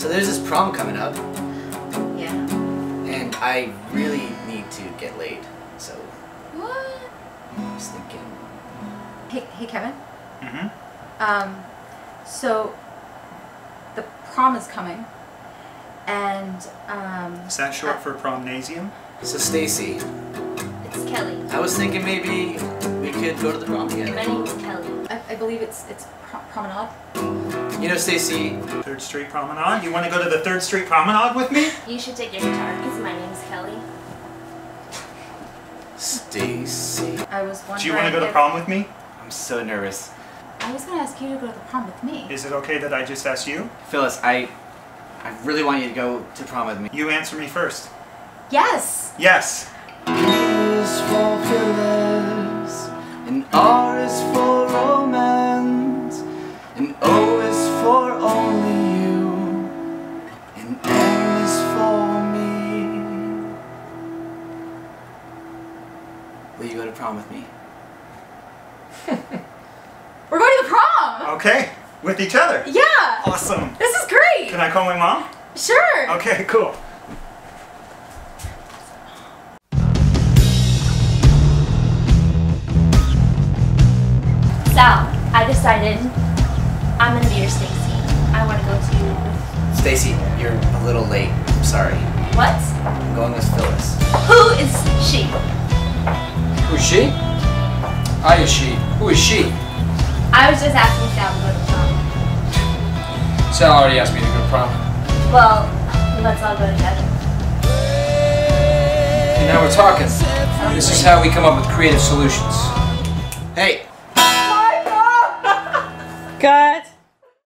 So there's this prom coming up. Yeah. And I really need to get laid, so. What? I was thinking. Hey Kevin? Mm-hmm. So the prom is coming, and is that short for promnasium? So Stacy. It's Kelly. I was thinking maybe we could go to the prom together. My name's Kelly. I believe it's promenade. You know, Stacy. 3rd Street Promenade? You want to go to the 3rd Street Promenade with me? You should take your guitar, because my name's Kelly. Stacy. I was wondering. Do you want to go to prom with me? I'm so nervous. I was going to ask you to go to the prom with me. Is it okay that I just asked you? Phyllis, I really want you to go to prom with me. You answer me first. Yes! Yes! E is for Phyllis, and R is for romance, and O is for only you, and N is for me. Will you go to prom with me? We're going to the prom! Okay, with each other? Yeah! Awesome! This is great! Can I call my mom? Sure! Okay, cool. Sal, I decided I'm going to be your Stacy. I want to go to... Stacy, you're a little late. I'm sorry. What? I'm going with Phyllis. Who is she? Who's she? I is she. Who is she? I was just asking Sal to go to prom. Sal already asked me to go to prom. Well, let's all go together. And now we're talking. Okay. This is how we come up with creative solutions. Hey! God.